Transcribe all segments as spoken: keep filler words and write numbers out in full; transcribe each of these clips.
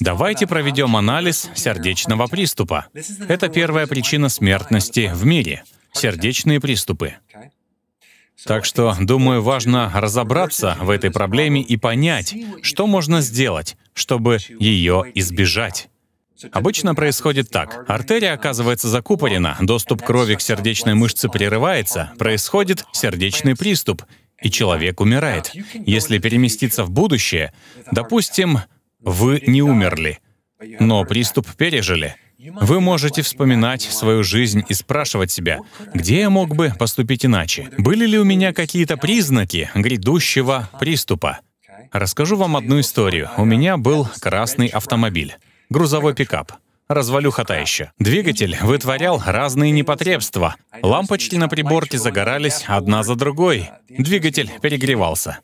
Давайте проведем анализ сердечного приступа. Это первая причина смертности в мире — сердечные приступы. Так что, думаю, важно разобраться в этой проблеме и понять, что можно сделать, чтобы ее избежать. Обычно происходит так. Артерия оказывается закупорена, доступ крови к сердечной мышце прерывается, происходит сердечный приступ, и человек умирает. Если переместиться в будущее, допустим, вы не умерли, но приступ пережили. Вы можете вспоминать свою жизнь и спрашивать себя, где я мог бы поступить иначе? Были ли у меня какие-то признаки грядущего приступа? Расскажу вам одну историю. У меня был красный автомобиль, грузовой пикап. Развалюха та еще. Двигатель вытворял разные непотребства. Лампочки на приборке загорались одна за другой. Двигатель перегревался.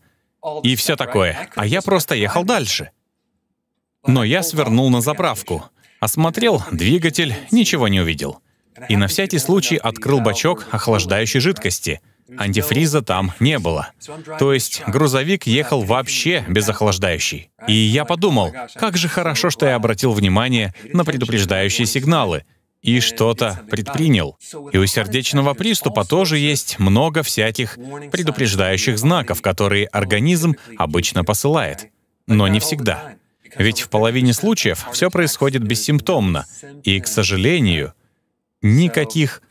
И все такое. А я просто ехал дальше. Но я свернул на заправку. Осмотрел двигатель, ничего не увидел. И на всякий случай открыл бачок охлаждающей жидкости. Антифриза там не было. То есть грузовик ехал вообще без охлаждающей. И я подумал, как же хорошо, что я обратил внимание на предупреждающие сигналы и что-то предпринял. И у сердечного приступа тоже есть много всяких предупреждающих знаков, которые организм обычно посылает. Но не всегда. Ведь в половине случаев все происходит бессимптомно, и, к сожалению, никаких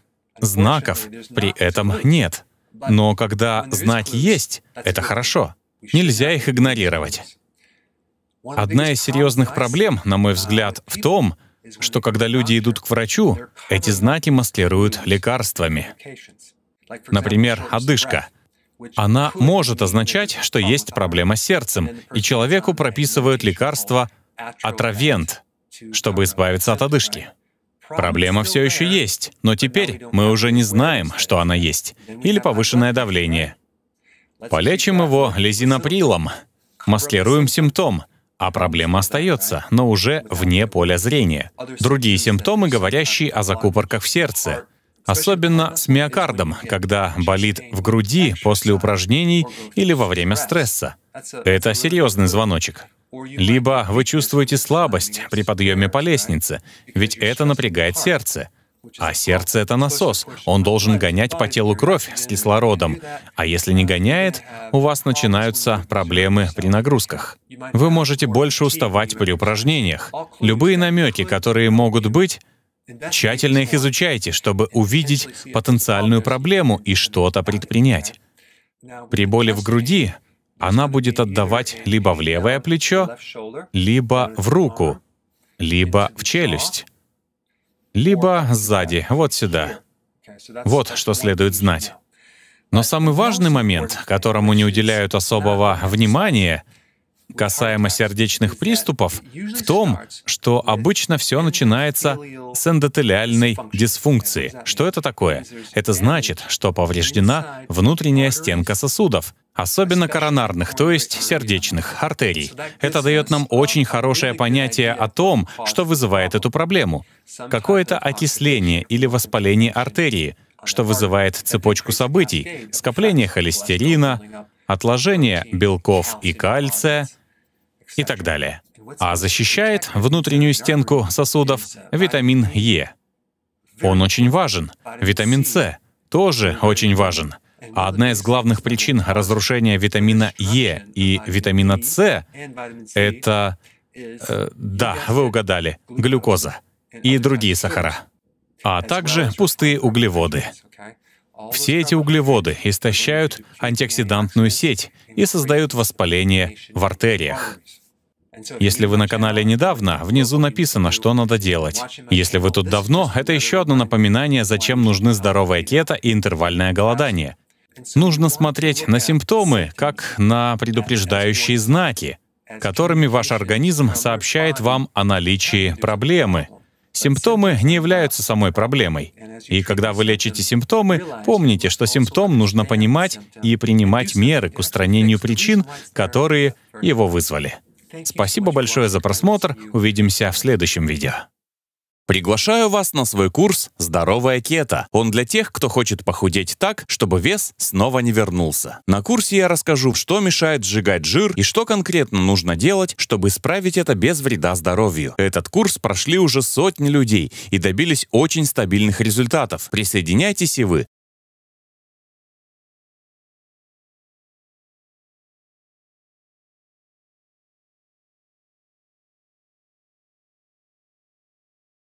знаков при этом нет. Но когда знаки есть, это хорошо. Нельзя их игнорировать. Одна из серьезных проблем, на мой взгляд, в том, что когда люди идут к врачу, эти знаки маскируют лекарствами. Например, одышка. Она может означать, что есть проблема с сердцем, и человеку прописывают лекарство «Атровент», чтобы избавиться от одышки. Проблема все еще есть, но теперь мы уже не знаем, что она есть. Или повышенное давление. Полечим его лизиноприлом, маскируем симптом, а проблема остается, но уже вне поля зрения. Другие симптомы, говорящие о закупорках в сердце. Особенно с миокардом, когда болит в груди после упражнений или во время стресса. Это серьезный звоночек. Либо вы чувствуете слабость при подъеме по лестнице, ведь это напрягает сердце. А сердце — это насос, он должен гонять по телу кровь с кислородом. А если не гоняет, у вас начинаются проблемы при нагрузках. Вы можете больше уставать при упражнениях. Любые намеки, которые могут быть, тщательно их изучайте, чтобы увидеть потенциальную проблему и что-то предпринять. При боли в груди она будет отдавать либо в левое плечо, либо в руку, либо в челюсть, либо сзади, вот сюда. Вот что следует знать. Но самый важный момент, которому не уделяют особого внимания, касаемо сердечных приступов, в том, что обычно все начинается с эндотелиальной дисфункции. Что это такое? Это значит, что повреждена внутренняя стенка сосудов, особенно коронарных, то есть сердечных, артерий. Это дает нам очень хорошее понятие о том, что вызывает эту проблему. Какое-то окисление или воспаление артерии, что вызывает цепочку событий, скопление холестерина, отложение белков и кальция, и так далее. А защищает внутреннюю стенку сосудов витамин Е. Он очень важен. Витамин С тоже очень важен. А одна из главных причин разрушения витамина Е и витамина С — это, э, да, вы угадали, глюкоза и другие сахара, а также пустые углеводы. Все эти углеводы истощают антиоксидантную сеть и создают воспаление в артериях. Если вы на канале недавно, внизу написано, что надо делать. Если вы тут давно, это еще одно напоминание, зачем нужны здоровая кето и интервальное голодание. Нужно смотреть на симптомы, как на предупреждающие знаки, которыми ваш организм сообщает вам о наличии проблемы. Симптомы не являются самой проблемой. И когда вы лечите симптомы, помните, что симптом нужно понимать и принимать меры к устранению причин, которые его вызвали. Спасибо большое за просмотр. Увидимся в следующем видео. Приглашаю вас на свой курс «Здоровая кето». Он для тех, кто хочет похудеть так, чтобы вес снова не вернулся. На курсе я расскажу, что мешает сжигать жир и что конкретно нужно делать, чтобы исправить это без вреда здоровью. Этот курс прошли уже сотни людей и добились очень стабильных результатов. Присоединяйтесь и вы.